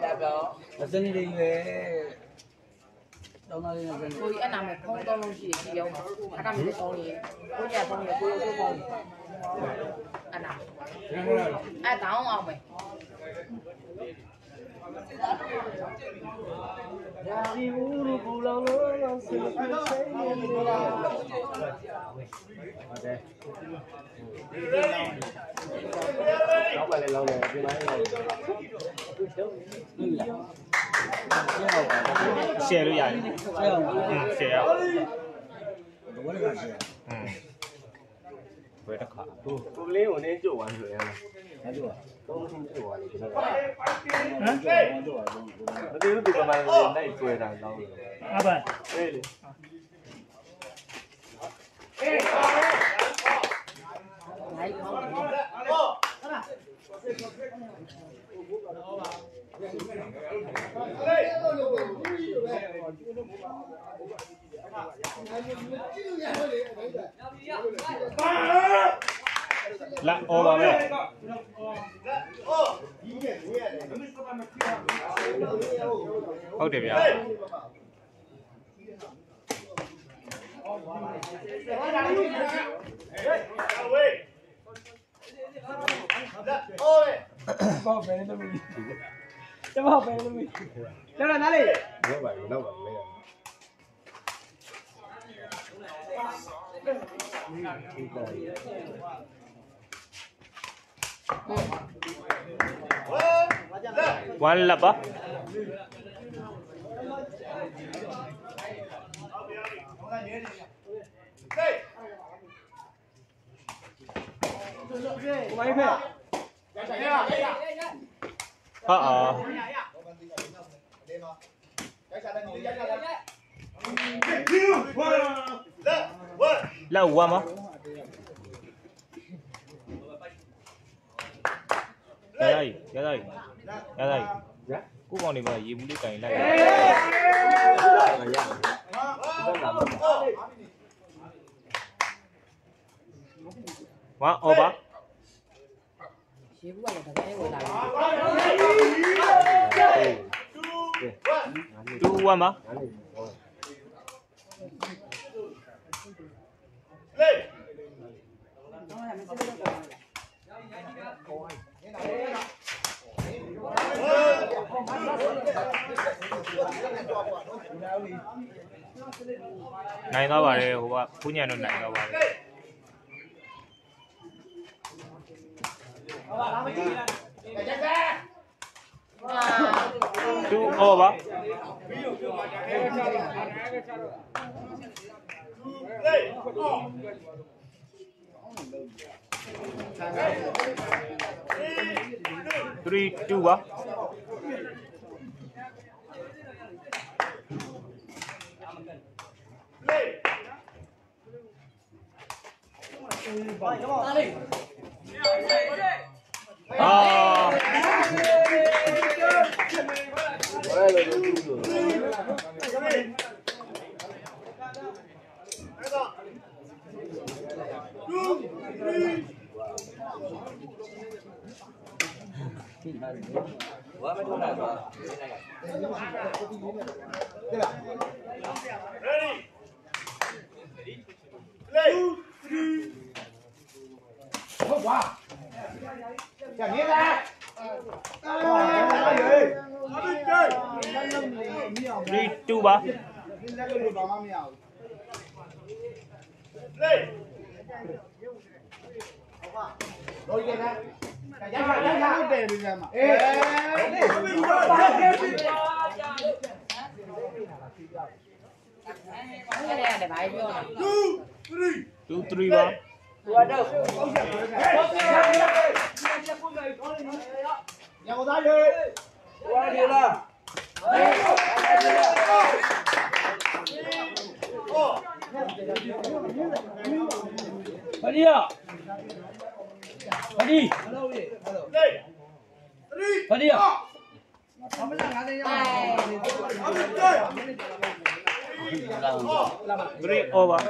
Dạ đó. Dân đi về đâu nói là dân. Tôi ăn làm không tôi không chỉ để chiều mà. Ăn làm thì tôi nhà không nhà tôi không. Ăn làm. Ai tao không ông mày. Xe rồi vậy, xe. Vậy là khá. Tôi lấy một nên chủ ăn rồi à? Ăn rồi. Tôi không xin chủ ăn thì được. Hả? Nó đi lúc từ cái bàn lên đây cười rằng đâu. À vậy. Đây. Là ô vào đây. Ô điểm vào. Chào mừng. Chào là Nali. Đâu vậy. One lap up. Là quá mà. Ra đây. Cú con này mà gì muốn đi cày này. Quá ô bác. Chú qua mà. Này nó vào đây, phụ nhà nó này nó vào đây. Chú ô bác. Three, two, one. Play. Three over.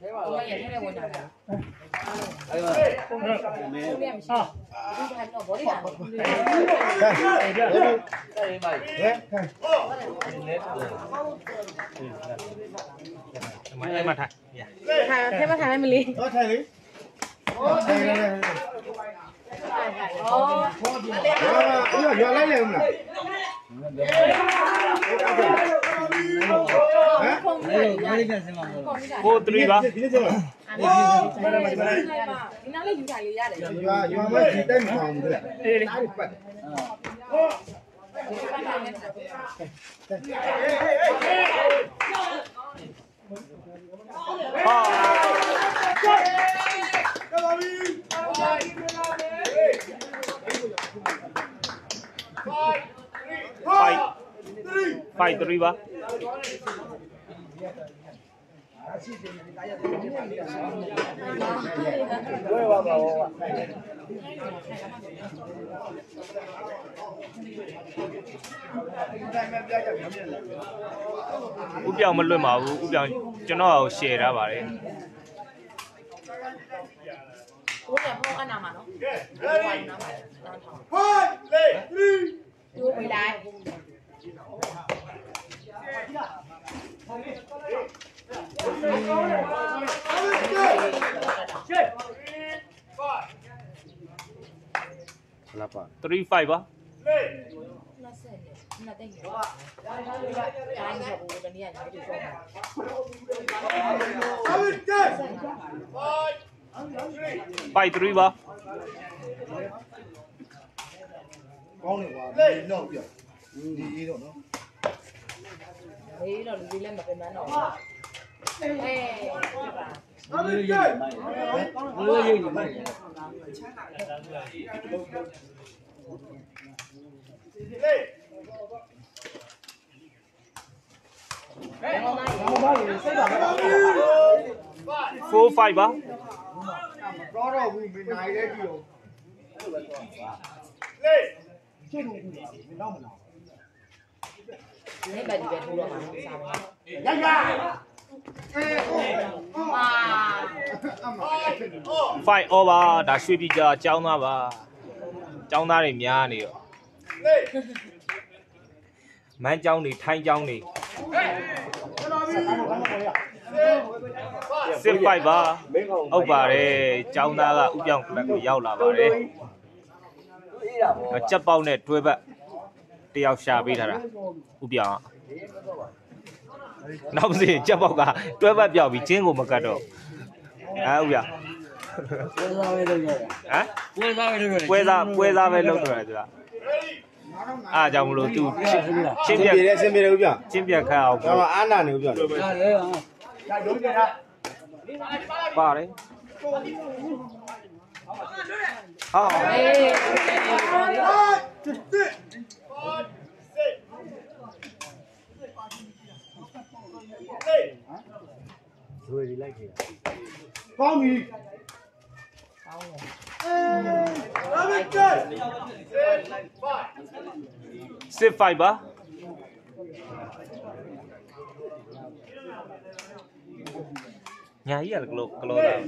4-3 ba. Five three ba. Ubiang belum mau, ubiang cina share apa ni? Ubiang bukan nama no. Dua belas. Kenapa? 3-5 bah? Five 3 bah? Hey, don't remember the man. Hey, what? Ini baju baju lama sama. Fight over, dah sudah bija jauh naba, jauh nari mian ni. Main jauh ni, thay jauh ni. Sepai bah, over eh jauh nala ujian kau jauh lah bah eh. Cepat bau net dua bah. Tiaw syabi dah lah, ubiang. Nampak sih, cepat kah? Tuan bapak biar bincang gua makan tu. Ah ubiang. Ah? Puasa belum tuan tu lah. Ah jamu lo tu. Cimpiak ubiang. Cimpiak kau. Nama Ana ni ubiang. Baik. Ah. Sit fiber. Nhà yết lô lô nào.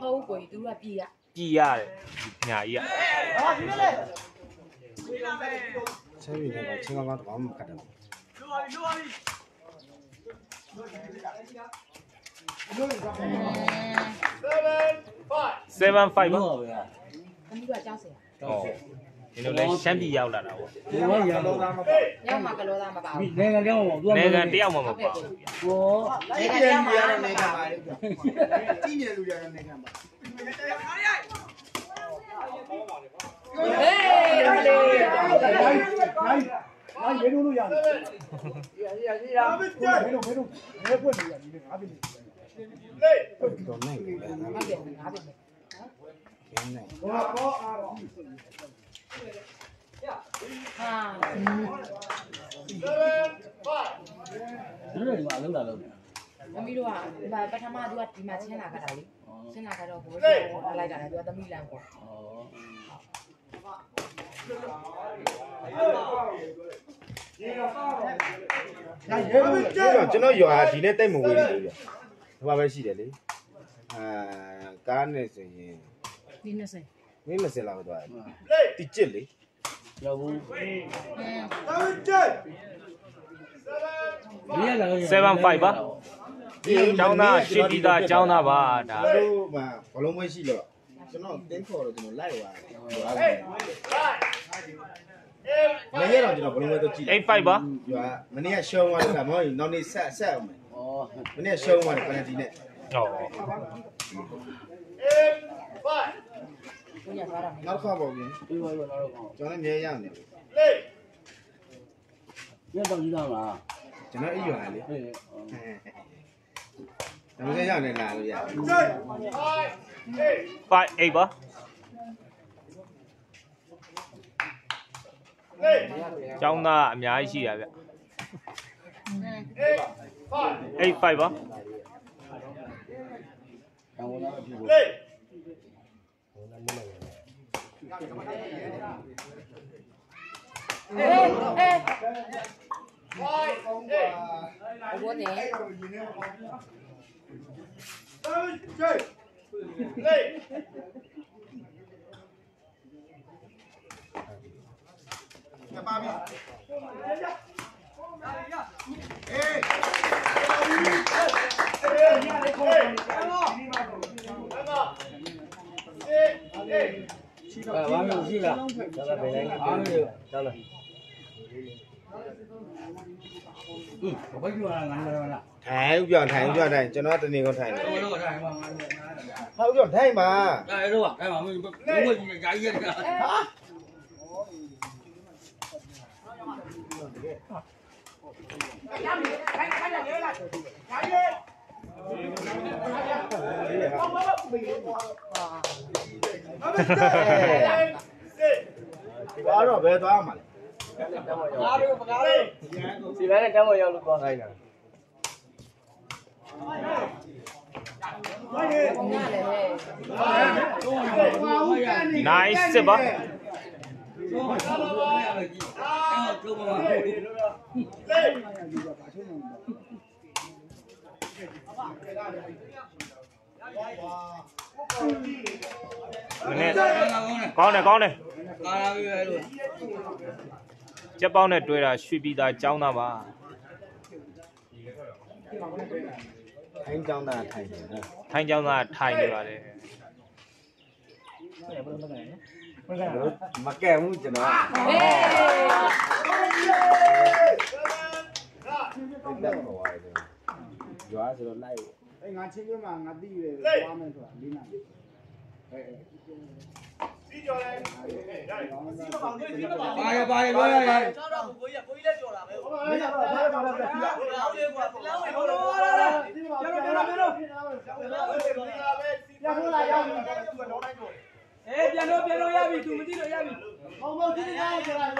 Hầu quỷ tu là pia. Pia nhà yết. Chơi này là chơi ngon quá mà cả đám. Seven five. Oh, ini leh sambil jauh lah dah. Yang makan lor dah makan. Negan dia mau makan. Oh, negan dia makan. Tiada luar negan. Hey, hey. Cina yo hari ni time mungkin dia, apa bersih dia ni. Carne sahi. Vina sahi. Vina se lao doa. Ticheli. Yavu. $7.5 ba. Chowna shidi da chowna ba da. Palomai shi lo. Chano denko lo chano lai wa. $8.5 ba. Mania show one samoi non is sa me. Mania show one panadi ne. Oh. $8.5. Naro kabo ni. Chana niya yam ni. Niya bang yam la. Chana iyo na le. Chana niya yam na lo ya. $5.8 ba. Trong là nhà gì à vậy? $8.5 không? Hey, Thái cho nó tình con Thái. Không chuẩn Thái mà. Nice, ba. Con này chắc bao này tuổi là suy bị đại cháu nào mà thanh cháu là thầy rồi đấy mà kèm luôn cho nó gió rồi này ngã trên cái mà ngã đi về qua mình rồi đi nào piano ya vi tu me tiro ya vi vamos tiene nada que la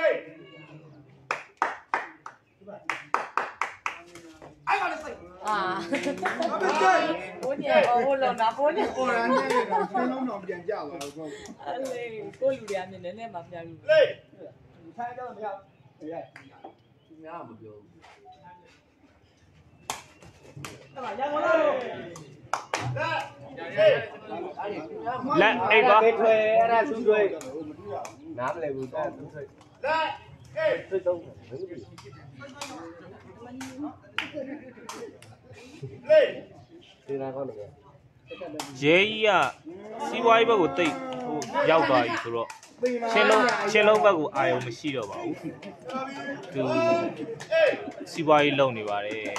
Jay à, si vay bao tây, giao bài rồi. Xe lâu bao của ai mà si đâu bảo. Từ si vay lâu này bà đấy.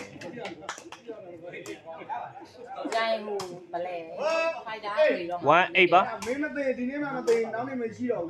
Jai mù bà lẹ, hai đá gì đó. Quá, ai bá? Mấy mà tiền thì nếu mà tiền đó thì mình si đâu.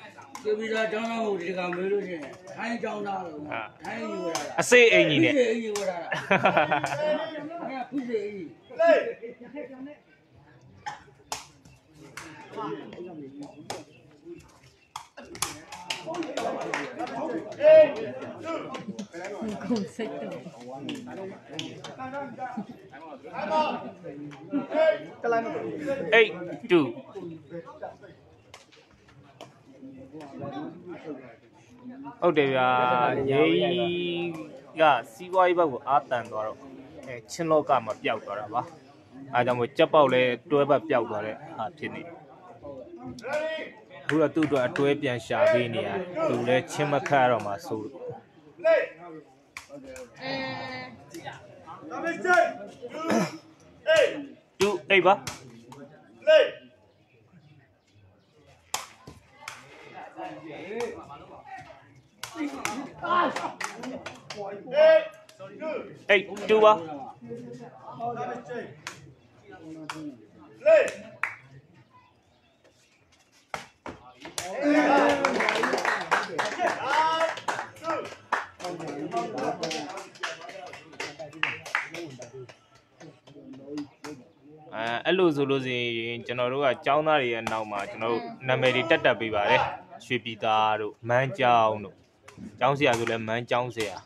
ျေပြီးတော့ကျောင်းသားကိုဒီကမေးလို့ရှိရင်ထိုင်းကျောင်းသားလို့ထိုင်းယူရတာအစိအင်ကြီးနဲ့အစိအင်ယူရတာအဲ့ဒါဖြစ်စေကြီး8-2 ဟုတ်တယ်ဗျာရေကစီးပွားရေးဘက်ကိုအာတန်သွားတော့ချင်းလောကမှာပျောက်သွားတာပါအားကြောင့်မို့ကြက်ပေါက်လဲတွဲဘက်ပျောက်သွားတဲ့ဟာဖြစ်နေအခုတော့သူ့အတွက်အတွဲပြန်ရှာပေးနေရတယ်သူလည်းချင်းမခတ်တော့မှဆိုလို့2-8 ပါ8-2 ပါအဲ့လိုဆိုလို့ဆိုရင်ကျွန်တော်တို့ကကျောင်းသားတွေရဲ့နောက်မှာကျွန်တော်တို့နာမည်တွေတက်ပေးပါတယ်ရွှေပြည်သားတို့မန်းကျောင်းတို့ကျောင်းဆရာဆိုလဲမန်းကျောင်းဆရာ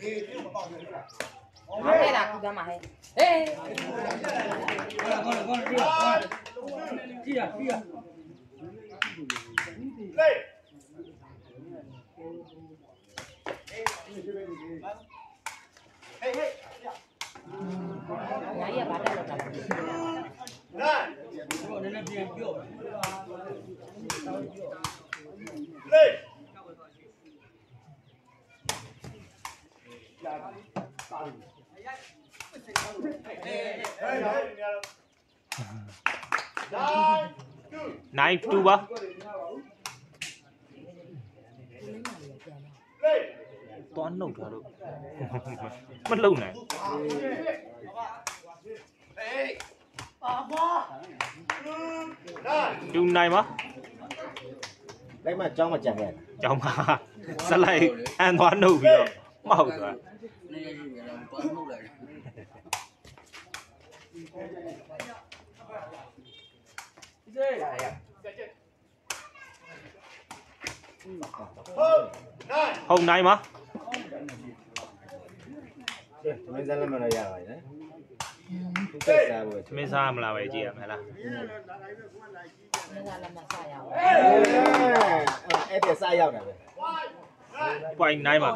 9-2 ပါသွားနှုတ်တာတော့မလုံနိုင်တူနိုင်ပါလိုက်မှကြောင်းမကြံခဲ့ကြောင်းပါဇလိုက်အန်သွားနှုတ်ပြီးတော့မောက်သွားဟုတ်နိုင်ပါသမင်းစားလည်းမရပါဘူးနော်သူတက်စားဘူးသမင်းစားမလားပဲကြည့်ရမလားသမင်းစားလည်းမစားရဘူးအဲ့ဒါစားရောက်တာပဲပိုင်နိုင်ပါရ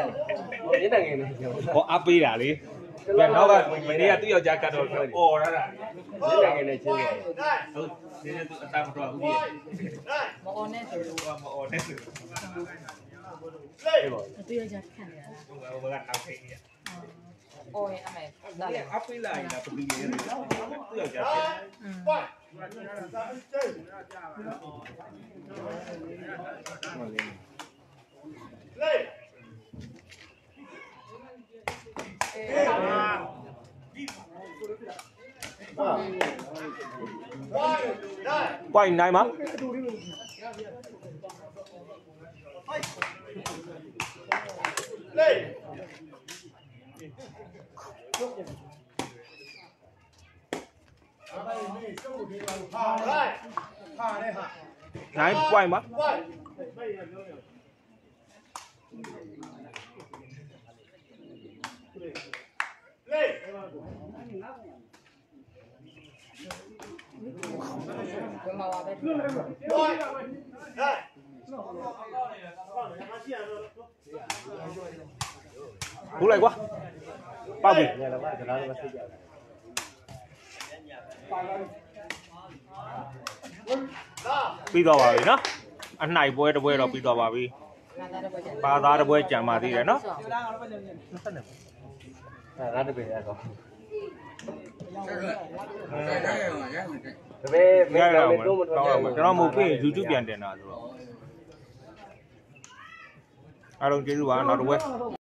င်းတယ်ငယ်နေဟောအပ်ပေးတာလေဘယ်တော့ကမနေ့ကသူ့ယောက်ျားကတ်တော့အော်ရတာရင်းတယ်ငယ်နေချင်းတယ်ဟုတ်ဒီနေ့သူအတားမတော်ဘူးကြီးမအော်နဲ့ဆိုလို့ကမအော်နဲ့ဆိုလေသူ့ယောက်ျားခံရတာဟိုကအဖေကြီးอ่ะโอ้ยအမေဒါလည်းအဖေလိုက်တာသူ့ယောက်ျားသူ့ယောက်ျားဟုတ်လေပိုင်နိုင်မှာလေနိုင်ပိုင်မှာဘူးလိုက်ကွာပါဘူးပြီးတော့ပါပြီနော်အနိုင်ပွဲတစ်ပွဲတော့ပြီးတော့ပါပြီပါသားတစ်ပွဲကြံပါသေးတယ်နော်ငါတပည့်ရတော့ I don't get you out of the way.